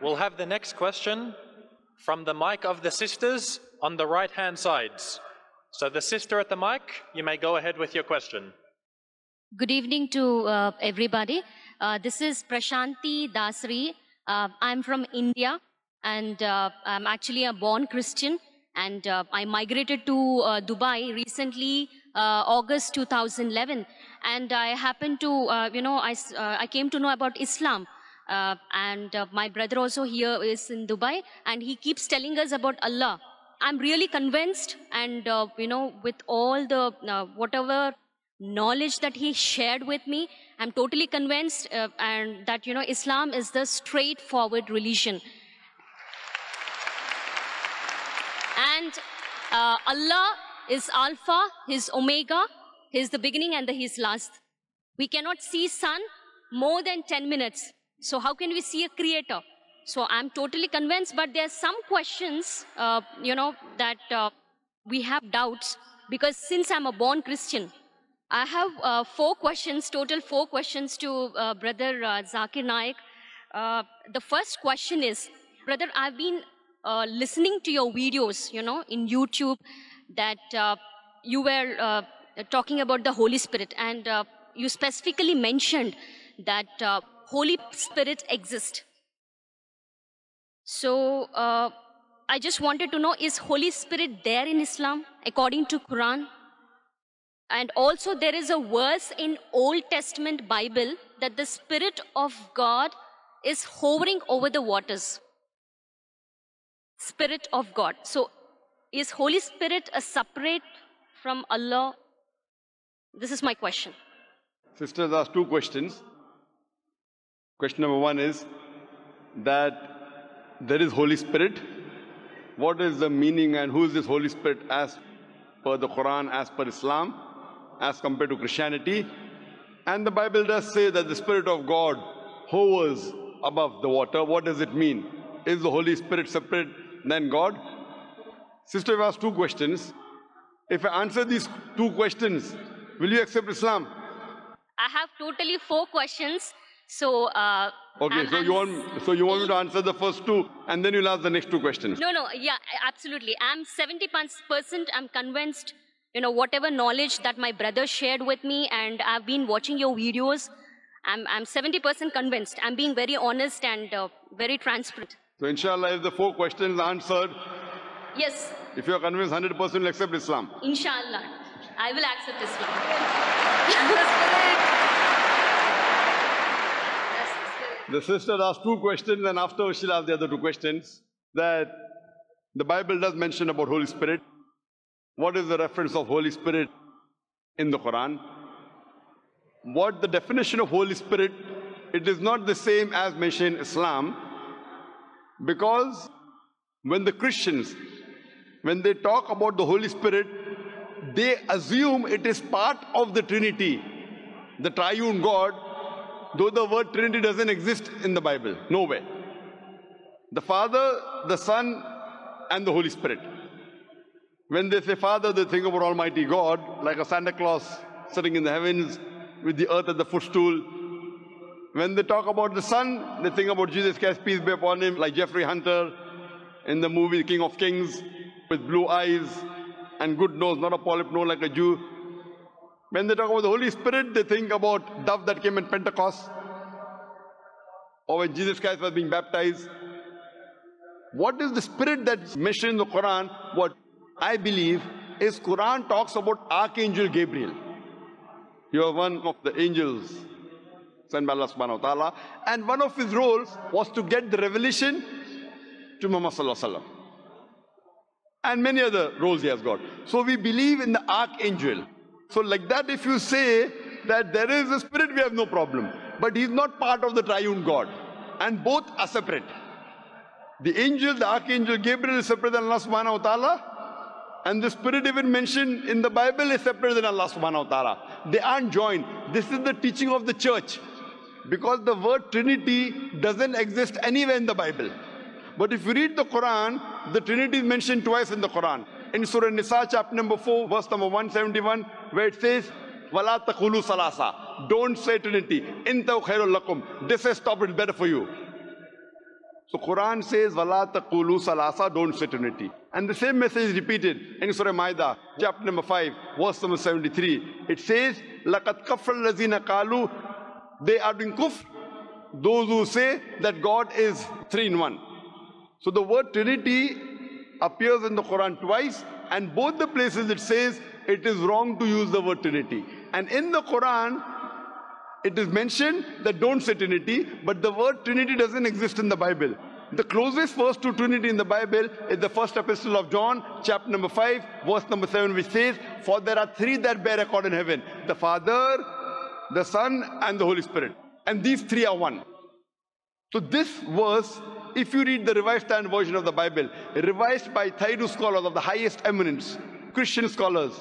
We'll have the next question from the mic of the sisters on the right-hand sides. So the sister at the mic, you may go ahead with your question. Good evening to everybody. This is Prashanti Dasri. I'm from India, and I'm actually a born Christian, and I migrated to Dubai recently, August 2011, and I happened to, I came to know about Islam. And my brother also here is in Dubai, and he keeps telling us about Allah. I'm really convinced, and with all the whatever knowledge that he shared with me, I'm totally convinced and that Islam is the straightforward religion. And Allah is Alpha, His Omega, His the beginning and His last. We cannot see sun more than 10 minutes. So how can we see a creator? So I'm totally convinced, but there are some questions, that we have doubts, because since I'm a born Christian, I have total four questions to Brother Zakir Naik. The first question is, Brother, I've been listening to your videos, in YouTube, that you were talking about the Holy Spirit, and you specifically mentioned that Holy Spirit exists. So, I just wanted to know, is Holy Spirit there in Islam, according to Quran? And also there is a verse in Old Testament Bible that the Spirit of God is hovering over the waters. Spirit of God. So, is Holy Spirit a separate from Allah? This is my question. Sisters asked two questions. Question number one is that there is Holy Spirit. What is the meaning and who is this Holy Spirit as per the Quran, as per Islam, as compared to Christianity? And the Bible does say that the Spirit of God hovers above the water. What does it mean? Is the Holy Spirit separate than God? Sister, you asked two questions. If I answer these two questions, will you accept Islam? I have totally four questions. So, okay, so you want me to answer the first two and then you'll ask the next two questions? No, yeah, absolutely. I'm 70%, I'm convinced, whatever knowledge that my brother shared with me, and I've been watching your videos, I'm 70% convinced. I'm being very honest and very transparent. So, inshallah, if the four questions are answered, yes. If you're convinced 100%, you'll accept Islam. Inshallah, I will accept Islam. The sister asked two questions, and after she'll ask the other two questions, that the Bible does mention about Holy Spirit. What is the reference of Holy Spirit in the Quran? What the definition of Holy Spirit, it is not the same as mentioned in Islam, because when the Christians, when they talk about the Holy Spirit, they assume it is part of the Trinity, the triune God, though the word Trinity doesn't exist in the Bible, nowhere. The Father, the Son, and the Holy Spirit. When they say Father, they think about Almighty God, like a Santa Claus sitting in the heavens with the earth at the footstool. When they talk about the Son, they think about Jesus Christ, peace be upon him, like Jeffrey Hunter in the movie King of Kings, with blue eyes and good nose, not a polyp nose like a Jew. When they talk about the Holy Spirit, they think about dove that came at Pentecost, or when Jesus Christ was being baptized. What is the Spirit that's mentioned in the Quran? What I believe is Quran talks about Archangel Gabriel. You are one of the angels sent by Allah subhanahu wa ta'ala. And one of his roles was to get the revelation to Muhammad sallallahu alaihi wasallam. And many other roles he has got. So we believe in the Archangel. So like that, if you say that there is a Spirit, we have no problem. But he's not part of the triune God. And both are separate. The angel, the Archangel Gabriel is separate than Allah subhanahu wa ta'ala. And the Spirit even mentioned in the Bible is separate than Allah subhanahu wa ta'ala. They aren't joined. This is the teaching of the church. Because the word Trinity doesn't exist anywhere in the Bible. But if you read the Quran, the Trinity is mentioned twice in the Quran. In Surah Nisa, chapter number 4, verse number 171, where it says, "Wala taqulu salasa." Don't say Trinity. "Intahu khairul lakum." This is stop, it's better for you. So Quran says, وَلَا تَقُولُوا ثَلَاثَةً, don't say Trinity. And the same message is repeated in Surah Maida, chapter number 5, verse number 73. It says, لَقَدْ كَفَرَ الَّذِينَ قَالُوا, they are doing kufr, those who say that God is three in one. So the word Trinity appears in the Quran twice, and both the places it says it is wrong to use the word Trinity. And in the Quran, it is mentioned that don't say Trinity, but the word Trinity doesn't exist in the Bible. The closest verse to Trinity in the Bible is the First Epistle of John, chapter number 5, verse number 7, which says, for there are three that bear record in heaven, the Father, the Son, and the Holy Spirit. And these three are one. So this verse, if you read the Revised Standard Version of the Bible, revised by Thayru scholars of the highest eminence, Christian scholars,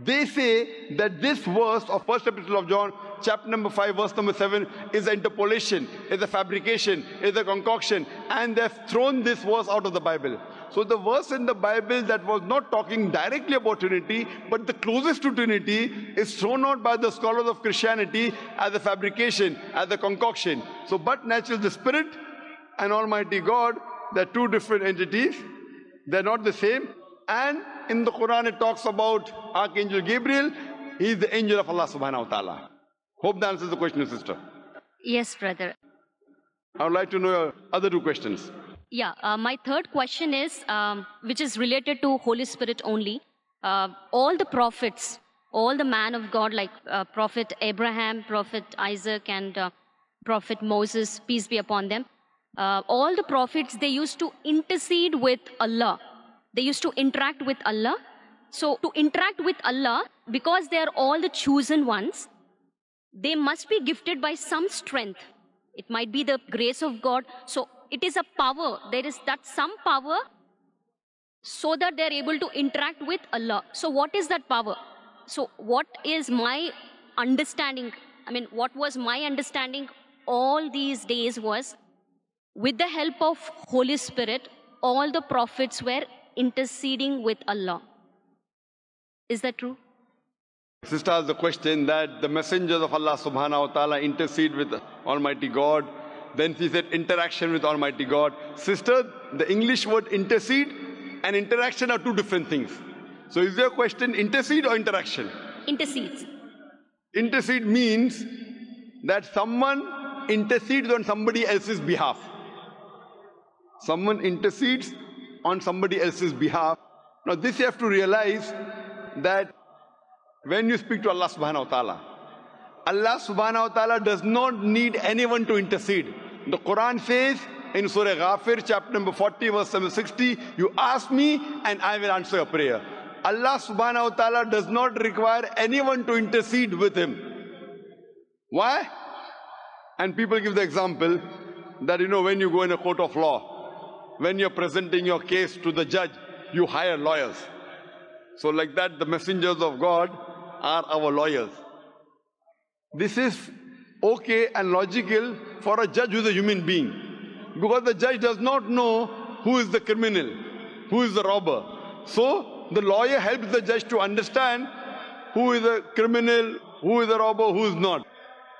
they say that this verse of First Epistle of John, chapter number 5, verse number 7, is an interpolation, is a fabrication, is a concoction, and they've thrown this verse out of the Bible. So the verse in the Bible that was not talking directly about Trinity, but the closest to Trinity, is thrown out by the scholars of Christianity as a fabrication, as a concoction. So, but naturally, the Spirit and Almighty God, they're two different entities, they're not the same. And in the Quran, it talks about Archangel Gabriel. He is the angel of Allah subhanahu wa ta'ala. Hope that answers the question, sister. Yes, brother. I would like to know your other two questions. Yeah, my third question is, which is related to Holy Spirit only. All the prophets, all the man of God, like Prophet Abraham, Prophet Isaac, and Prophet Moses, peace be upon them, all the prophets, they used to intercede with Allah. They used to interact with Allah. So to interact with Allah, because they are all the chosen ones, they must be gifted by some strength. It might be the grace of God. So it is a power. There is that some power so that they are able to interact with Allah. So what is that power? So what is my understanding? I mean, what was my understanding all these days was, with the help of Holy Spirit, all the prophets were interceding with Allah. Is that true? Sister asked the question that the messengers of Allah subhanahu wa ta'ala intercede with Almighty God. Then she said interaction with Almighty God. Sister, the English word intercede and interaction are two different things. So is your question intercede or interaction? Intercedes. Intercede means that someone intercedes on somebody else's behalf. Someone intercedes on somebody else's behalf. Now this you have to realize that when you speak to Allah subhanahu wa ta'ala, Allah subhanahu wa ta'ala does not need anyone to intercede. The Quran says in Surah Ghafir, chapter number 40, verse number 60, you ask me and I will answer your prayer. Allah subhanahu wa ta'ala does not require anyone to intercede with him. Why? And people give the example that, you know, when you go in a court of law, when you're presenting your case to the judge, you hire lawyers. So like that, the messengers of God are our lawyers. This is okay and logical for a judge who is a human being, because the judge does not know who is the criminal, who is the robber. So the lawyer helps the judge to understand who is a criminal, who is a robber, who is not.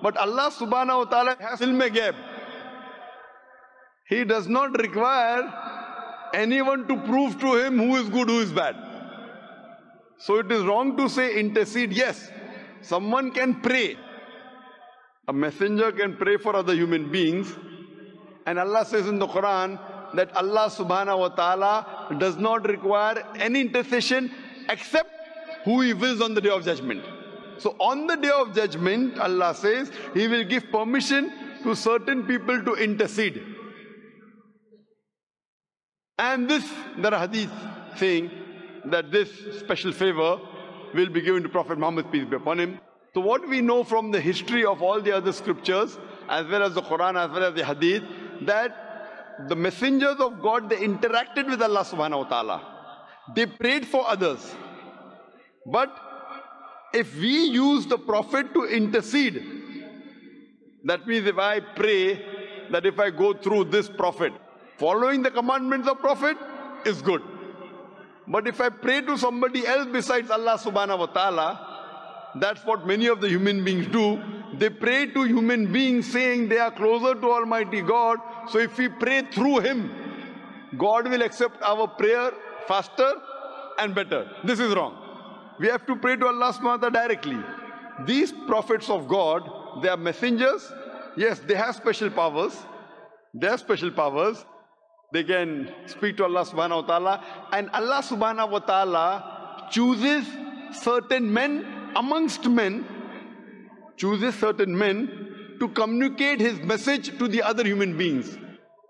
But Allah subhanahu wa ta'ala has ilm-e ghaib. He does not require anyone to prove to him who is good, who is bad. So it is wrong to say intercede. Yes, someone can pray. A messenger can pray for other human beings. And Allah says in the Quran that Allah subhanahu wa ta'ala does not require any intercession except who He wills on the day of judgment. So on the day of judgment, Allah says He will give permission to certain people to intercede. And this, there are hadith saying that this special favor will be given to Prophet Muhammad, peace be upon him. So what we know from the history of all the other scriptures, as well as the Quran, as well as the hadith, that the messengers of God, they interacted with Allah subhanahu wa ta'ala. They prayed for others. But if we use the Prophet to intercede, that means if I pray, that if I go through this Prophet, following the commandments of Prophet is good. But if I pray to somebody else besides Allah subhanahu wa ta'ala, that's what many of the human beings do. They pray to human beings saying they are closer to Almighty God. So if we pray through Him, God will accept our prayer faster and better. This is wrong. We have to pray to Allah subhanahu wa ta'ala directly. These prophets of God, they are messengers. Yes, they have special powers. They have special powers. They can speak to Allah subhanahu wa ta'ala. And Allah subhanahu wa ta'ala chooses certain men amongst men, chooses certain men to communicate His message to the other human beings.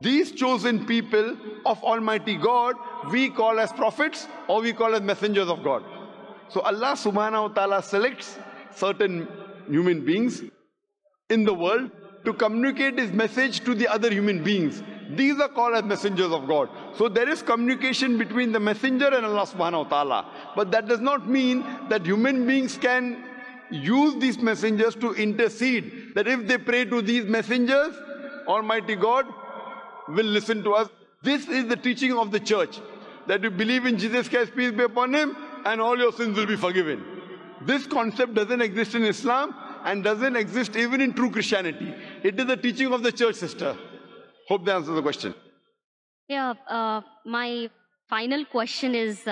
These chosen people of Almighty God, we call as prophets or we call as messengers of God. So Allah subhanahu wa ta'ala selects certain human beings in the world to communicate His message to the other human beings. These are called as messengers of God. So there is communication between the messenger and Allah subhanahu wa ta'ala. But that does not mean that human beings can use these messengers to intercede. That if they pray to these messengers, Almighty God will listen to us. This is the teaching of the church. That you believe in Jesus Christ, peace be upon Him, and all your sins will be forgiven. This concept doesn't exist in Islam and doesn't exist even in true Christianity. It is the teaching of the church, sister. Hope that answers the question. Yeah, my final question is,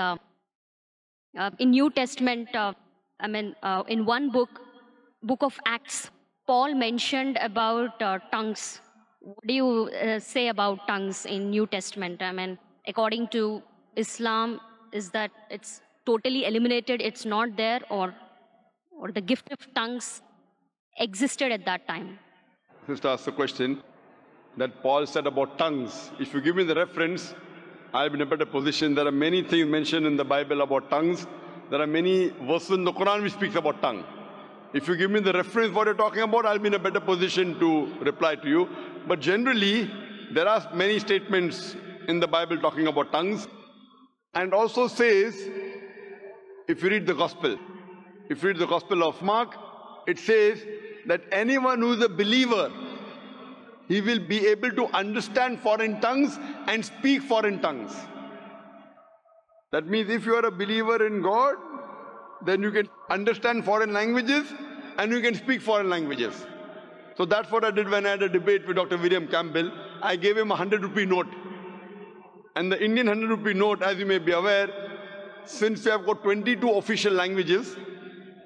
in New Testament, in one book, Book of Acts, Paul mentioned about tongues. What do you say about tongues in New Testament? I mean, according to Islam, is that it's totally eliminated, it's not there, or the gift of tongues existed at that time? Sister asked the question that Paul said about tongues. If you give me the reference, I'll be in a better position. There are many things mentioned in the Bible about tongues. There are many verses in the Quran which speaks about tongue. If you give me the reference what you're talking about, I'll be in a better position to reply to you. But generally, there are many statements in the Bible talking about tongues. And also says, if you read the Gospel, if you read the Gospel of Mark, it says that anyone who is a believer, he will be able to understand foreign tongues and speak foreign tongues. That means if you are a believer in God, then you can understand foreign languages and you can speak foreign languages. So that's what I did when I had a debate with Dr. William Campbell. I gave him a 100-rupee note. And the Indian 100-rupee note, as you may be aware, since we have got 22 official languages,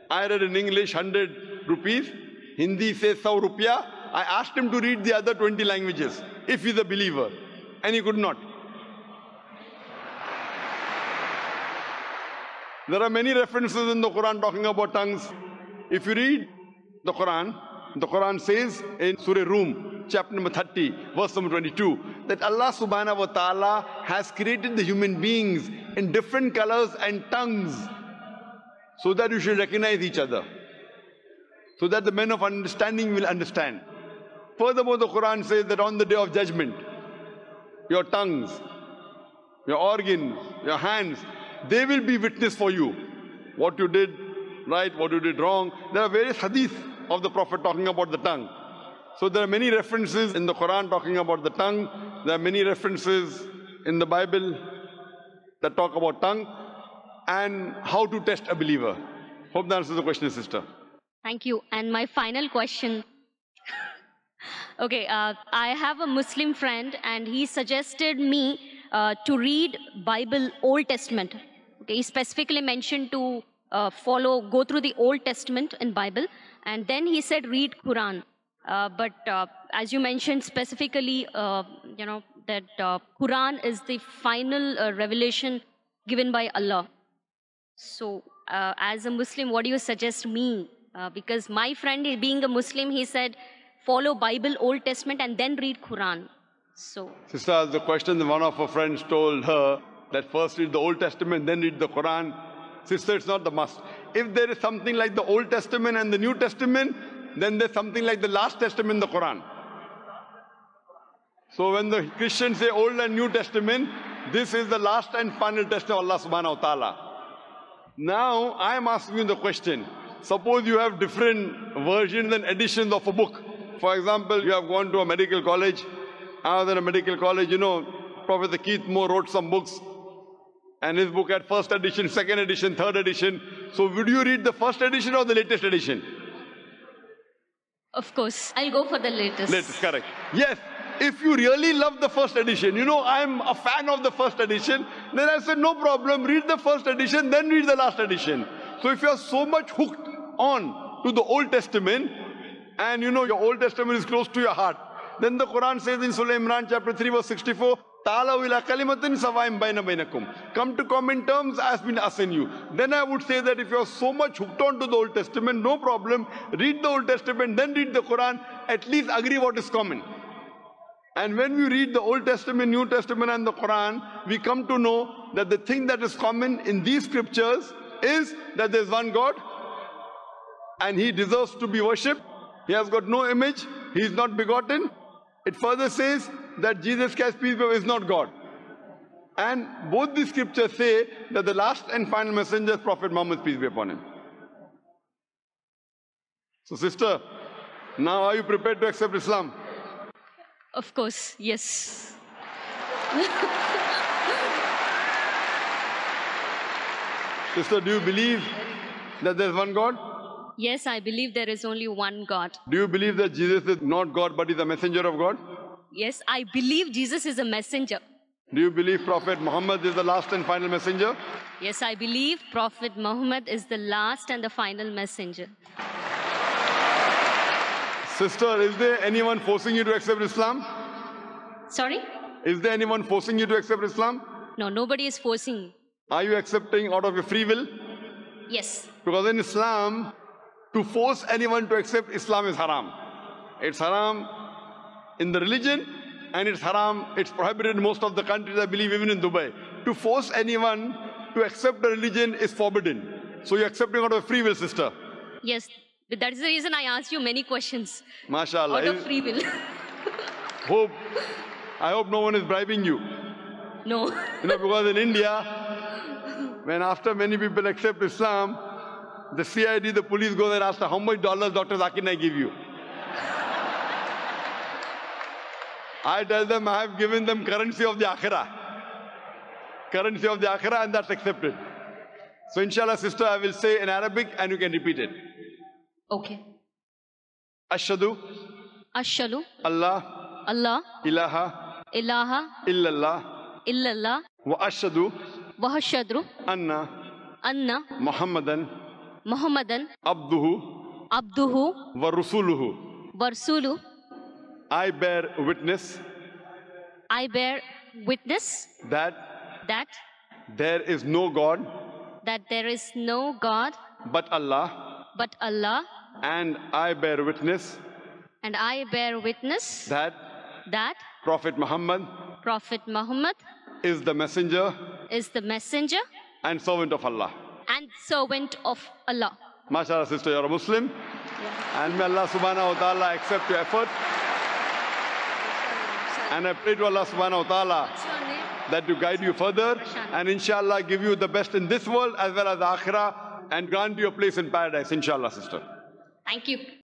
I read in English 100 rupees, Hindi says 100 rupiah. I asked him to read the other 20 languages, if he's a believer, and he could not. There are many references in the Quran talking about tongues. If you read the Quran says in Surah Rum, chapter number 30, verse number 22, that Allah subhanahu wa ta'ala has created the human beings in different colors and tongues so that you should recognize each other, so that the men of understanding will understand. Furthermore, the Quran says that on the day of judgment, your tongues, your organs, your hands, they will be witness for you. What you did right, what you did wrong. There are various hadith of the Prophet talking about the tongue. So there are many references in the Quran talking about the tongue. There are many references in the Bible that talk about tongue and how to test a believer. Hope that answers the question, sister. Thank you. And my final question. Okay, I have a Muslim friend and he suggested me to read Bible, Old Testament. Okay, he specifically mentioned to go through the Old Testament in Bible. And then he said, read Quran. But as you mentioned specifically, that Quran is the final revelation given by Allah. So as a Muslim, what do you suggest me? Because my friend, being a Muslim, he said, follow Bible, Old Testament, and then read Quran. So, sister asked the question, one of her friends told her that first read the Old Testament, then read the Quran. Sister, it's not the must. If there is something like the Old Testament and the New Testament, then there's something like the last testament, the Quran. So when the Christians say Old and New Testament, this is the last and final testament of Allah subhanahu wa ta'ala. Now, I am asking you the question. Suppose you have different versions and editions of a book. For example, you have gone to a medical college. Other than a medical college, you know, Professor Keith Moore wrote some books. And his book had first edition, second edition, third edition. So would you read the first edition or the latest edition? Of course, I'll go for the latest. Latest, correct. Yes, if you really love the first edition, you know, I'm a fan of the first edition, then I said, no problem, read the first edition, then read the last edition. So if you are so much hooked on to the Old Testament, and you know your Old Testament is close to your heart, then the Quran says in Surah Imran chapter 3 verse 64, come to common terms as been assigned you. Then I would say that if you are so much hooked on to the Old Testament, no problem, read the Old Testament, then read the Quran, at least agree what is common. And when we read the Old Testament, New Testament and the Quran, we come to know that the thing that is common in these scriptures is that there is one God and He deserves to be worshipped. He has got no image, He is not begotten. It further says that Jesus Christ, peace be upon him, is not God. And both the scriptures say that the last and final messenger is Prophet Muhammad, peace be upon him. So sister, now are you prepared to accept Islam? Of course, yes. Sister, do you believe that there is one God? Yes, I believe there is only one God. Do you believe that Jesus is not God but is a messenger of God? Yes, I believe Jesus is a messenger. Do you believe Prophet Muhammad is the last and final messenger? Yes, I believe Prophet Muhammad is the last and the final messenger. Sister, is there anyone forcing you to accept Islam? Sorry? Is there anyone forcing you to accept Islam? No, nobody is forcing me. Are you accepting out of your free will? Yes. Because in Islam, to force anyone to accept Islam is haram. It's haram in the religion and it's haram, it's prohibited in most of the countries, I believe even in Dubai. To force anyone to accept a religion is forbidden. So you're accepting out of free will, sister? Yes, but that is the reason I asked you many questions. MashaAllah. Out of free will. I hope no one is bribing you. No. You know, because in India, when after many people accept Islam, the CID, the police go there and ask, how much dollars Dr. Zakir Naik give you? I tell them, I have given them currency of the Akhirah. Currency of the Akhirah, and that's accepted. So inshallah, sister, I will say in Arabic and you can repeat it. Okay. Ashhadu. Ashhadu. Allah. Allah. Ilaha. Ilaha. Illallah. Illallah. Wa ashhadu. Wa ashhadu. Anna. Anna. Muhammadan. Muhammadan. Abduhu. Abduhu. Wa Rasuluhu. Wa Rasuluhu. I bear witness. I bear witness. That there is no God. That there is no God. But Allah. But Allah. And I bear witness. And I bear witness. That Prophet Muhammad. Prophet Muhammad. Is the messenger. Is the messenger. And servant of Allah. And servant of Allah. MashaAllah, sister, you're a Muslim. Yeah. And may Allah subhanahu wa ta'ala accept your effort. And I pray to Allah subhanahu wa ta'ala that to guide you further and inshallah give you the best in this world as well as the akhirah and grant you a place in paradise, inshallah, sister. Thank you.